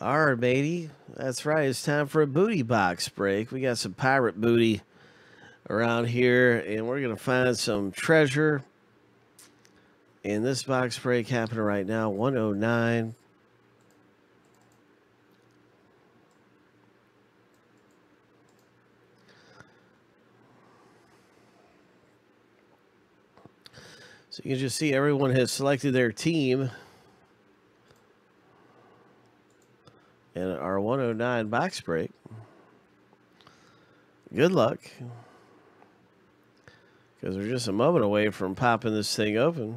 All right, matey. That's right. It's time for a booty box break. We got some pirate booty around here, and we're going to find some treasure. And this box break happening right now, 109. So you can just see everyone has selected their team. And our 109 box break. Good luck. Because we're just a moment away from popping this thing open.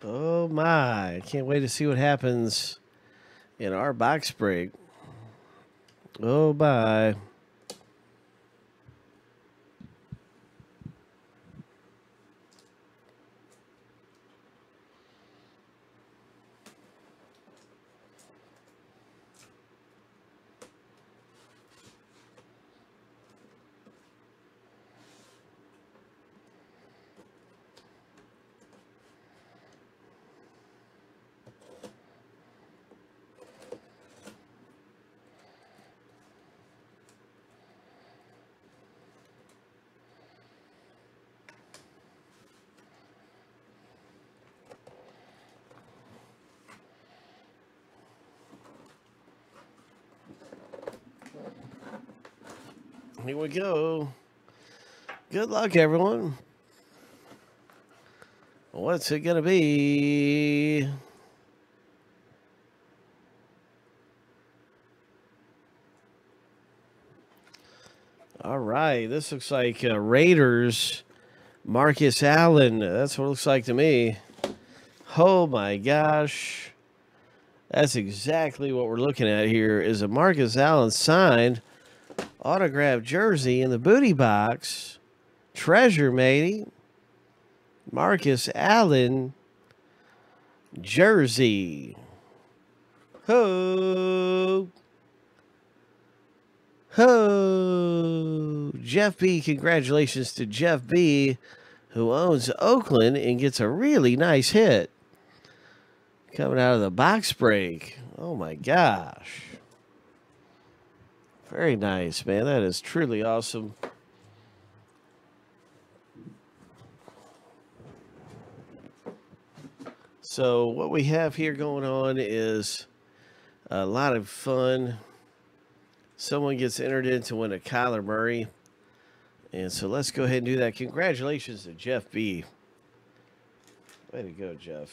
Oh my, I can't wait to see what happens in our box break. Oh my. Here we go. Good luck, everyone. What's it gonna be? All right, this looks like Raiders, Marcus Allen. That's what it looks like to me. Oh my gosh. That's exactly what we're looking at here, is a Marcus Allen signed autographed jersey in the booty box. Treasure, matey. Marcus Allen jersey. Ho! Ho! Jeff B, congratulations to Jeff B, who owns Oakland and gets a really nice hit coming out of the box break. Oh my gosh. Very nice, man. That is truly awesome. So what we have here going on is a lot of fun. Someone gets entered in to win a Kyler Murray. And so let's go ahead and do that. Congratulations to Jeff B. Way to go, Jeff.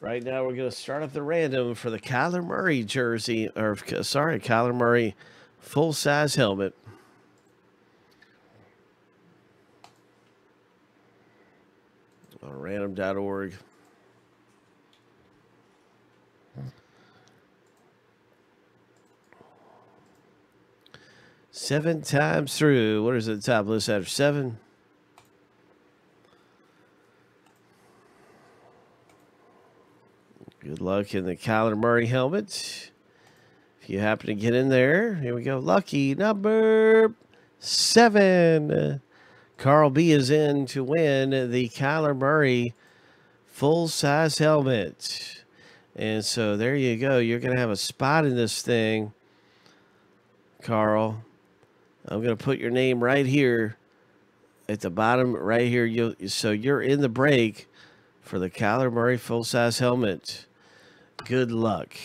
Right now, we're going to start up the random for the Kyler Murray jersey, or sorry, Kyler Murray full-size helmet. On random.org. Seven times through. What is it, the top list after seven? Good luck in the Kyler Murray helmet. If you happen to get in there, here we go. Lucky number 7. Carl B is in to win the Kyler Murray full-size helmet. And so there you go. You're going to have a spot in this thing, Carl. I'm going to put your name right here at the bottom right here. So you're in the break for the Kyler Murray full-size helmet. Good luck.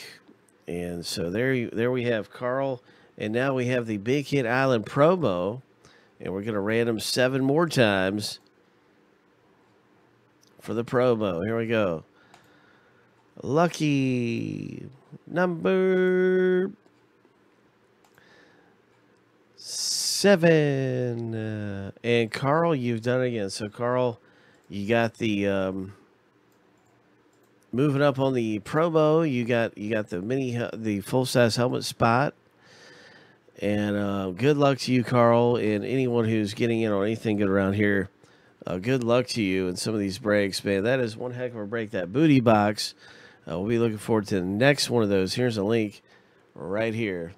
And so there we have Carl. And now we have the Big Hit Island promo. And we're going to random 7 more times for the promo. Here we go. Lucky number 7. And Carl, you've done it again. So, Carl, you got the... Moving up on the promo, you got the full-size helmet spot. And good luck to you, Carl, and anyone who's getting in on anything good around here. Good luck to you in some of these breaks, man. That is one heck of a break, that booty box. We'll be looking forward to the next one of those. Here's a link right here.